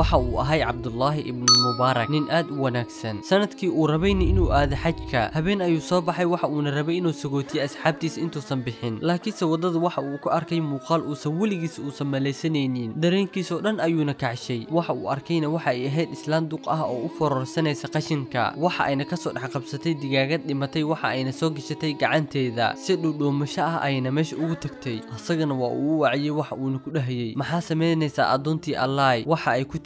waxa uu ahay Cabdullaahi ibn Mubaarak nin aad u wanaagsan sanadkii uu rabay inuu aado xajka habeen ayuu soo baxay waxa uu rabay inuu sagootiyo asxaabtiis intuusan bixin laakiin wadada waxa uu ku arkay muuqaal uu sawligiis uu sameeyaysanayeen dareenkiisa oo dhan ayuuna kacshay waxa uu arkayna waxa ay ahayd islaan duq ah oo u fororsanaysa qashinka waxa ayna ka soo dhax qabsatay digaagad dhimatay waxa ayna soo gashatay gacanteeda si dhudhuumasho ah ayna meesha ugu tagtay asagana waa uu waciyay waxa uu ku dhahayay maxaa sameeynaysaa adoontii Allaah waxa ay ku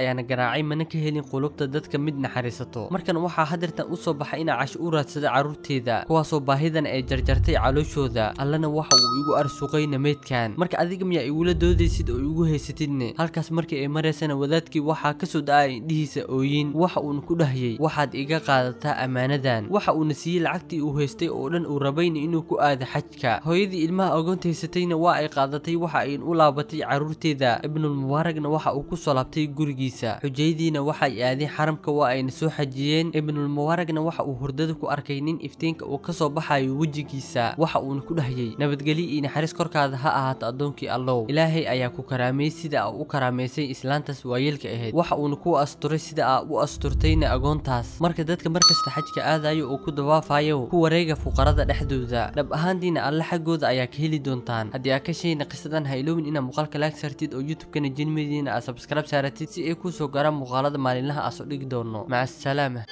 ayaana garaacay mana ka helin qulubta dadka mid naxariisato markan waxa hadirta u soo baxay ina cash u raadsada caruurteeda kuwaas oo baahidan ay jarjartay calooshooda allana waxa uu igu arsuqay nameedkan marka adiga miya ay ula doodaysid oo igu haysatidne halkaas markii ay mareysana wadaadkii waxa ka soo daay dhihiisa ooyin waxa uu ku dhahayay waxaad iga qaadataa amaanadan waxa uu nasiiyay lacagtii uu haystay oo dhan uu rabay inuu ku aado xajka hooyadii ilmaha agoonta haysatayna waa ay qaadatay waxa ay u laabatay caruurteeda Ibn Mubaarakna waxa uu ku soo laabtay gurigiisa xujaydiina waxa ay aadeen xaramka waa ay soo xajiyeen Ibn Mubaarakna waxa uu hurdada ku arkay nin iftiinka oo ka soo baxay wajigiisa waxa uu ku dhahayay nabadgaliyo in xariis korkaada ha ahaato adoonkii Allaah Ilaahay ayaa ku karaamay sida uu karaamaysay islaantaas waayeelka ahayd waxa uu ku asturay sida uu asturtayna agoontaas marka dadka markasta xajka aadayo oo ku dawaafayo ku wareega fuqarada dhexdooda dhab ahaantiina Allaah xagooda ayaa ka heli doontaan haddii aad ka sheeyna qisadan ha iloobin inaad muuqaalka like saartid oo YouTube-kana jinmadiina aad subscribe saaratid si ay ku soo gaaraan muuqaalada maalinlaha ah oo dhig doono maca salaama